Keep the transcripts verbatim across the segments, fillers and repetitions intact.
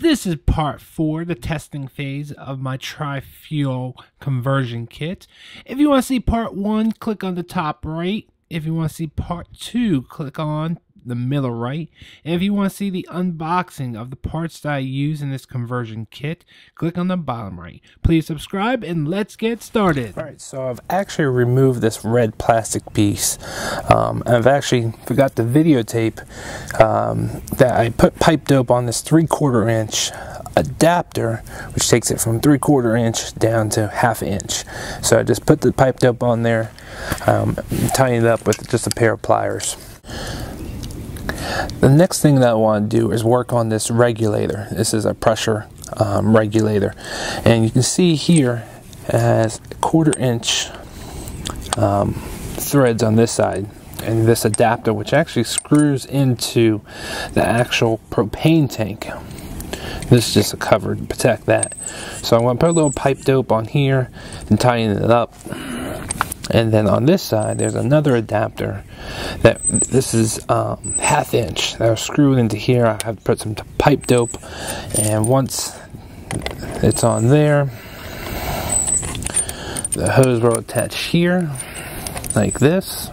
This is part four, the testing phase of my tri-fuel conversion kit. If you want to see part one, click on the top right. If you want to see part two, click on the middle right. And if you want to see the unboxing of the parts that I use in this conversion kit, click on the bottom right. Please subscribe and let's get started. All right, so I've actually removed this red plastic piece. Um, I've actually forgot to videotape um, that I put pipe dope on this three-quarter inch adapter, which takes it from three-quarter inch down to half inch. So I just put the pipe dope on there, um, tying it up with just a pair of pliers. The next thing that I want to do is work on this regulator. This is a pressure um, regulator, and you can see here it has quarter inch um, threads on this side, and this adapter which actually screws into the actual propane tank. This is just a cover to protect that. So I'm going to put a little pipe dope on here and tighten it up. And then on this side, there's another adapter that this is um, half inch. They're screwed into here. I have to put some pipe dope, and once it's on there, the hose will attach here like this,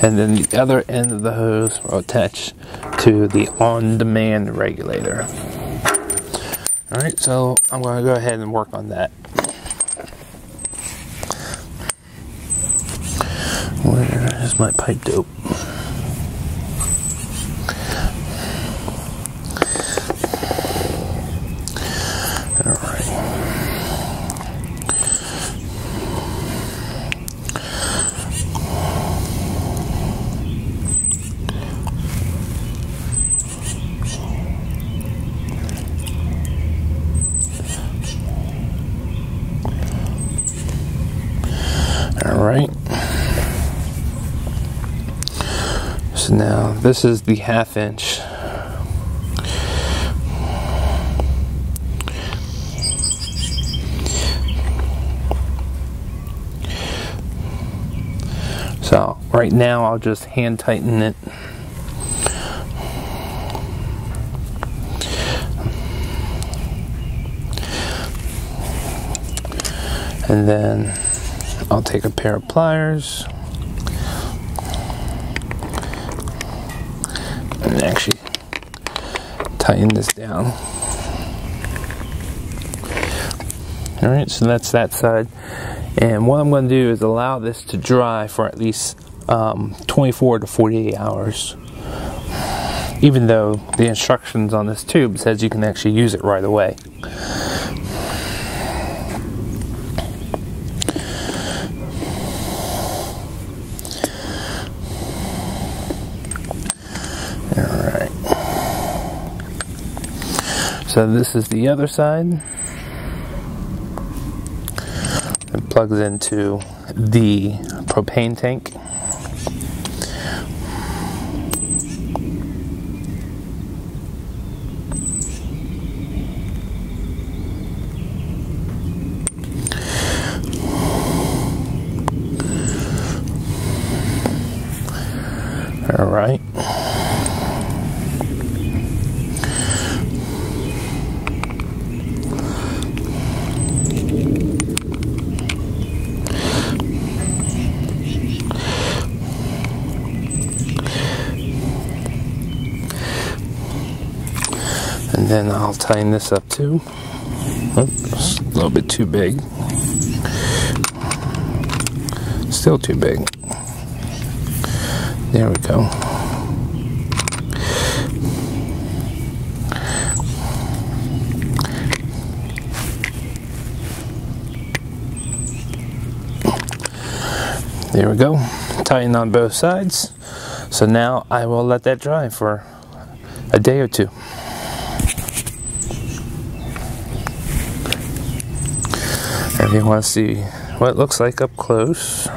and then the other end of the hose will attach to the on-demand regulator. All right, so I'm going to go ahead and work on that. Where is my pipe dope? All right. All right. So now this is the half inch. So right now I'll just hand tighten it. And then I'll take a pair of pliers. And actually tighten this down. Alright, so that's that side. And what I'm going to do is allow this to dry for at least um, twenty-four to forty-eight hours. Even though the instructions on this tube says you can actually use it right away. So this is the other side. It plugs into the propane tank. All right. And then I'll tighten this up too. Oops, a little bit too big. Still too big. There we go. There we go. Tighten on both sides. So now I will let that dry for a day or two. If you want to see what it looks like up close.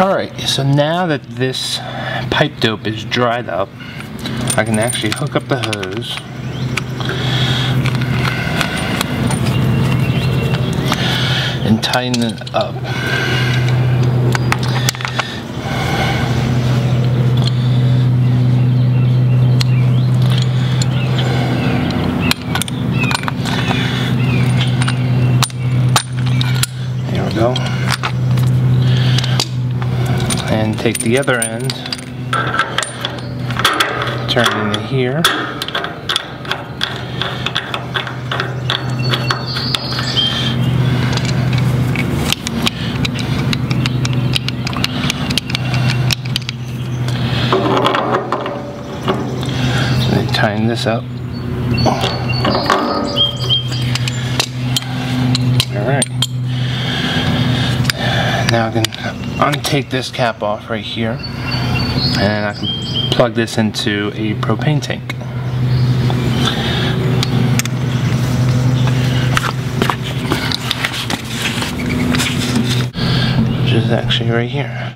Alright, so now that this pipe dope is dried up, I can actually hook up the hose. And tighten it up. There we go. And take the other end, turn it into here. Tighten this up. Alright. Now I can untake this cap off right here, and I can plug this into a propane tank. Which is actually right here.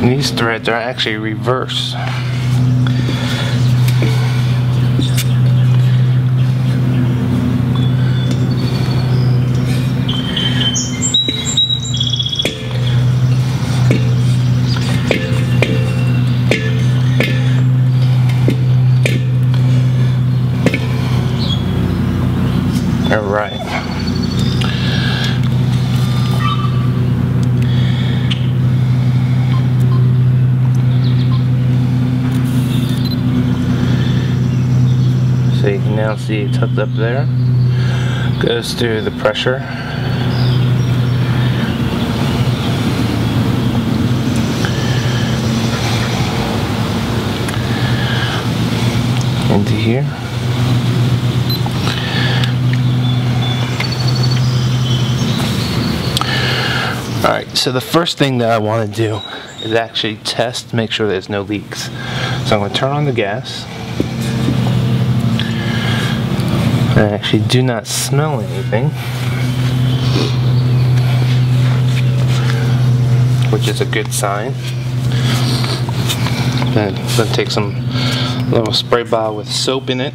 These threads are actually reversed. All right. So you can now see it tucked up there, goes through the pressure, into here, alright, so the first thing that I want to do is actually test, make sure there's no leaks, so I'm going to turn on the gas. I actually do not smell anything, which is a good sign. Then I'm going to take some little spray bottle with soap in it,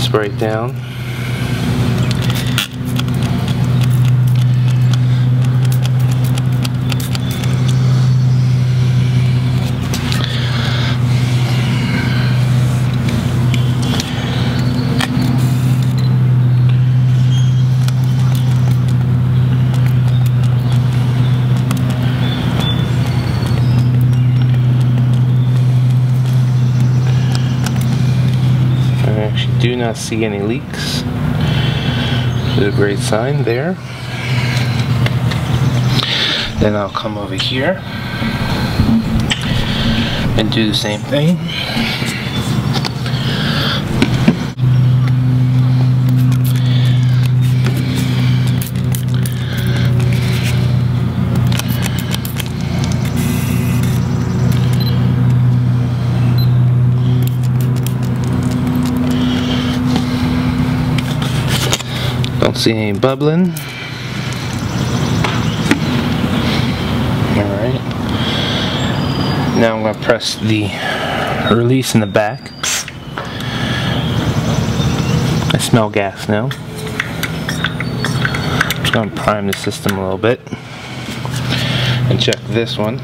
spray it down, do not see any leaks, which is a great sign there. Then I'll come over here and do the same thing. Don't see any bubbling. All right. Now I'm going to press the release in the back. I smell gas now. I'm just going to prime the system a little bit and check this one.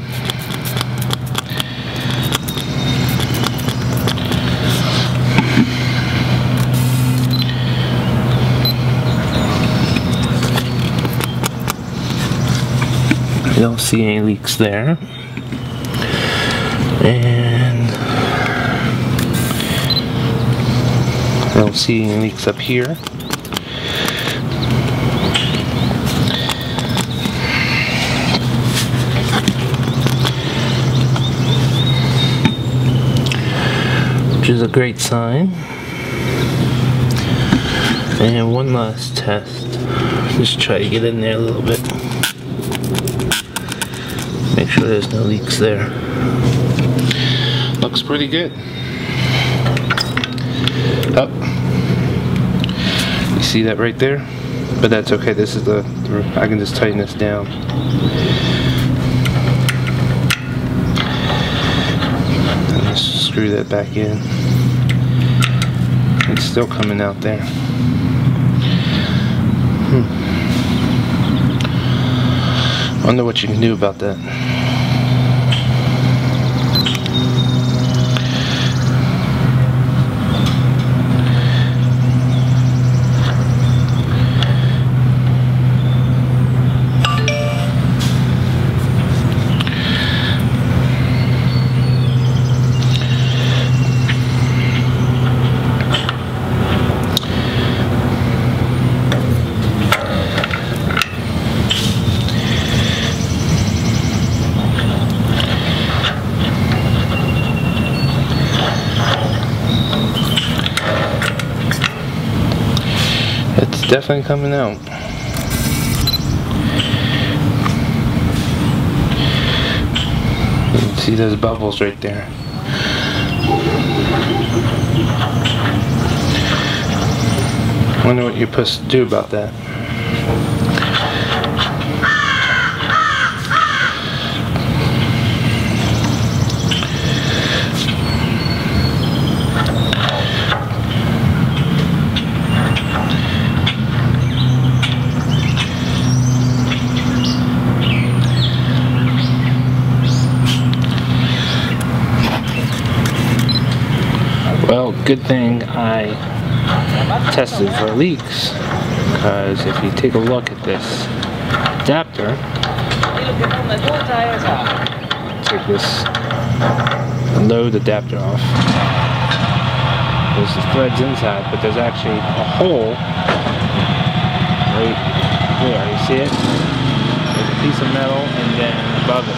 You don't see any leaks there, and No sealing leaks up here. Which is a great sign. And one last test. Just try to get in there a little bit. Make sure there's no leaks there. Looks pretty good. Up. You see that right there? But that's okay. This is the, I can just tighten this down. And just screw that back in. It's still coming out there. Hmm. Wonder what you can do about that. Definitely coming out. You can see those bubbles right there. Wonder what you're supposed to do about that. Well, good thing I tested for leaks, because if you take a look at this adapter, take this load adapter off, there's the threads inside, but there's actually a hole right there, you see it? There's a piece of metal and then above it.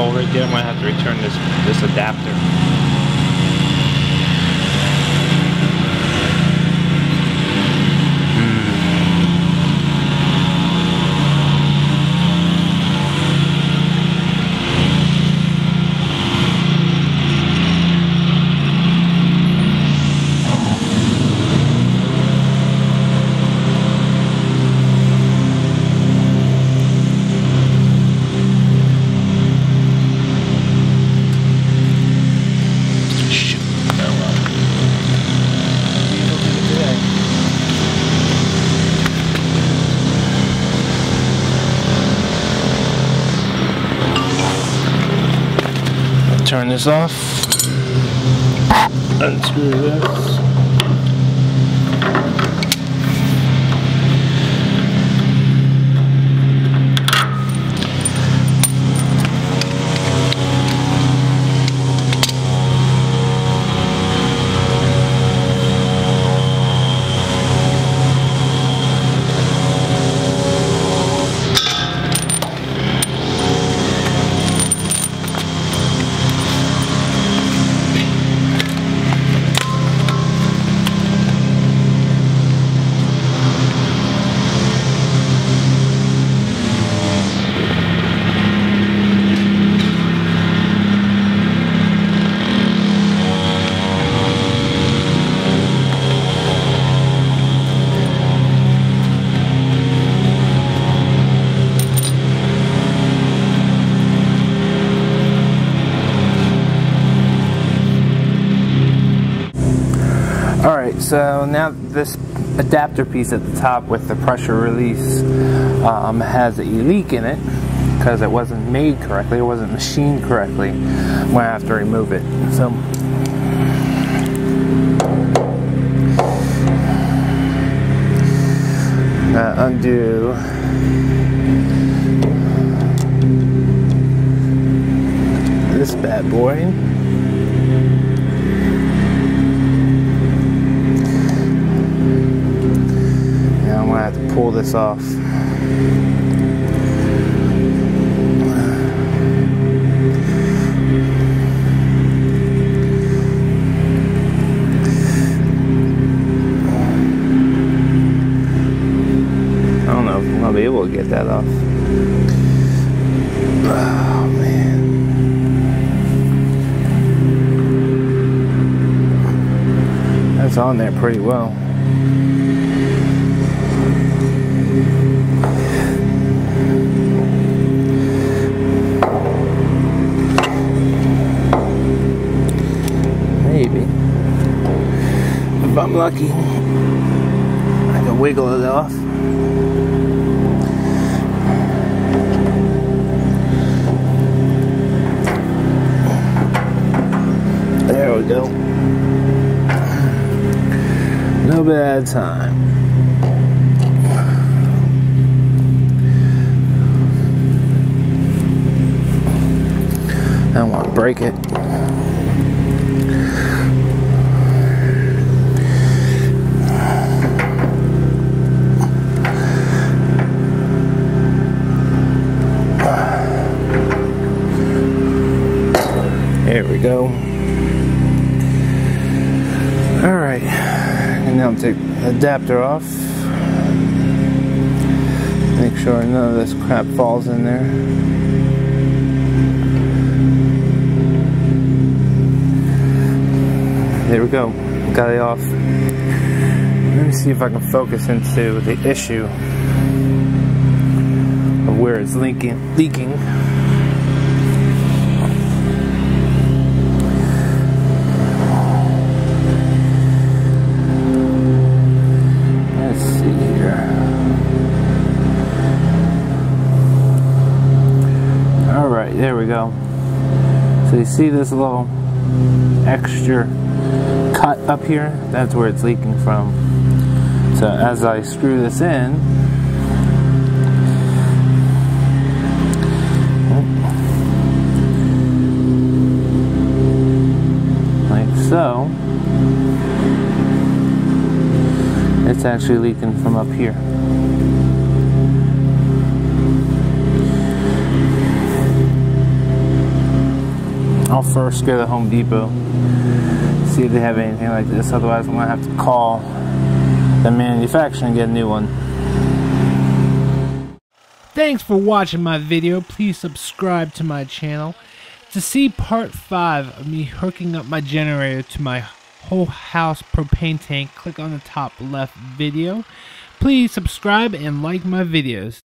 Oh, right there, I might have to return this this adapter. Turn this off, unscrew this, so now this adapter piece at the top with the pressure release um, has a leak in it because it wasn't made correctly, it wasn't machined correctly. I'm going to have to remove it. So, uh, undo going. Yeah, I'm gonna have to pull this off. I'll be able to get that off. Oh man, that's on there pretty well. Maybe if I'm lucky, I can wiggle it off. Go. No bad time. I don't want to break it. There we go. Alright, and now I'll take the adapter off. Make sure none of this crap falls in there. There we go, got it off. Let me see if I can focus into the issue of where it's leaking. leaking. There we go. So you see this little extra cut up here? That's where it's leaking from. So as I screw this in, like so, it's actually leaking from up here. I'll first go to Home Depot, see if they have anything like this, otherwise I'm going to have to call the manufacturer and get a new one. Thanks for watching my video. Please subscribe to my channel to see part five of me hooking up my generator to my whole house propane tank. Click on the top left video. Please subscribe and like my videos.